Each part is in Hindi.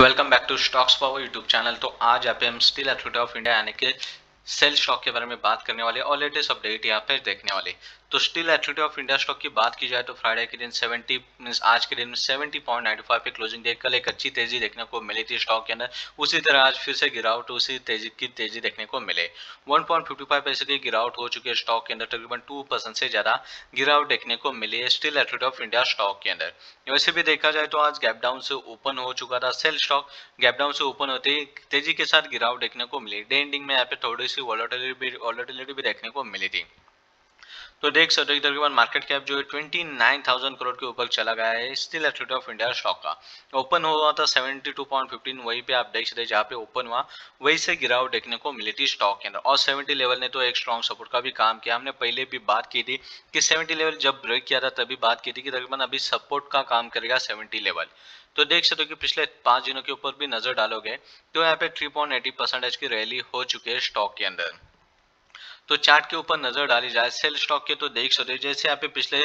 Welcome back to stocks power YouTube channel. तो आज यहाँ पे हम स्टील अथॉरिटी ऑफ इंडिया यानी कि सेल स्टॉक के बारे में बात करने वाले और लेटेस्ट अपडेट यहाँ पे देखने वाले। तो Steel Authority of India stock की बात की जाए तो फ्राइडे के दिन 70 मींस आज के दिन 70.95 पे क्लोजिंग दी। कल एक अच्छी तेजी देखने को मिली थी स्टॉक के अंदर, उसी तरह आज फिर से गिरावट उसी तेजी की तेजी देखने को मिले। 1.55 पैसे की गिरावट हो चुकी है स्टॉक के अंदर, तकरीबन 2% से ज्यादा गिरावट देखने को मिली है Steel Authority of India stock के अंदर। वैसे भी देखा जाए तो आज गैप डाउन से ओपन हो चुका था सेल स्टॉक, गैप डाउन से ओपन होते ही तेजी के साथ गिरावट देखने को मिली। डे एंडिंग में यहाँ पे थोड़ी सी वॉलेटिलिटी भी देखने को मिली थी। तो देख सकते हो तकरीबन मार्केट कैप जो है 29,000 करोड़ के ऊपर चला गया है Steel Authority of India stock का। ओपन हुआ था 72.15, वहीं पे आप देख सकते हैं जहाँ पे ओपन हुआ वहीं से गिरावट देखने को मिली थी स्टॉक के अंदर। और 70 लेवल ने तो एक स्ट्रॉन्ग सपोर्ट का भी काम किया। हमने पहले भी बात की थी कि 70 लेवल जब ब्रेक किया था तभी बात की थी कि तकरीबन अभी सपोर्ट का काम करेगा 70 लेवल। तो देख सकते हो कि पिछले 5 दिनों के ऊपर भी नजर डालोगे तो यहाँ पे 3.80% की रैली हो चुकी है स्टॉक के अंदर। तो चार्ट के ऊपर नजर डाली जाए सेल स्टॉक के तो देख सकते हो जैसे यहाँ पे पिछले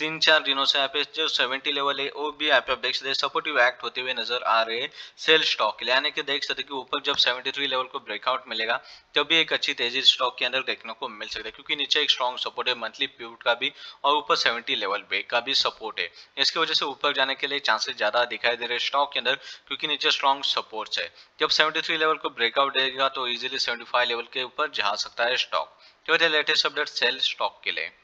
3-4 दिनों से यहाँ पे जो 70 लेवल है वो भी यहाँ पे आप देख सकते हैं सपोर्टिव एक्ट होते हुए नजर आ रहे हैं सेल स्टॉक के लिए। यानी कि देख सकते हैं कि ऊपर जब 73 लेवल को ब्रेकआउट मिलेगा तब भी एक अच्छी तेजी स्टॉक के अंदर देखने को मिल सकता है, क्योंकि नीचे एक स्ट्रॉन्ग सपोर्ट है मंथली पिवट का भी और ऊपर 70 लेवल ब्रेक का भी सपोर्ट है। इसकी वजह से ऊपर जाने के लिए चांसेस ज्यादा दिखाई दे रहे स्टॉक के अंदर, क्योंकि नीचे स्ट्रॉन्ग सपोर्ट है। जब 73 लेवल को ब्रेकआउट देगा तो इजिली 75 लेवल के ऊपर जा सकता है स्टॉक। तो ये लेटेस्ट अपडेट सेल स्टॉक के लिए।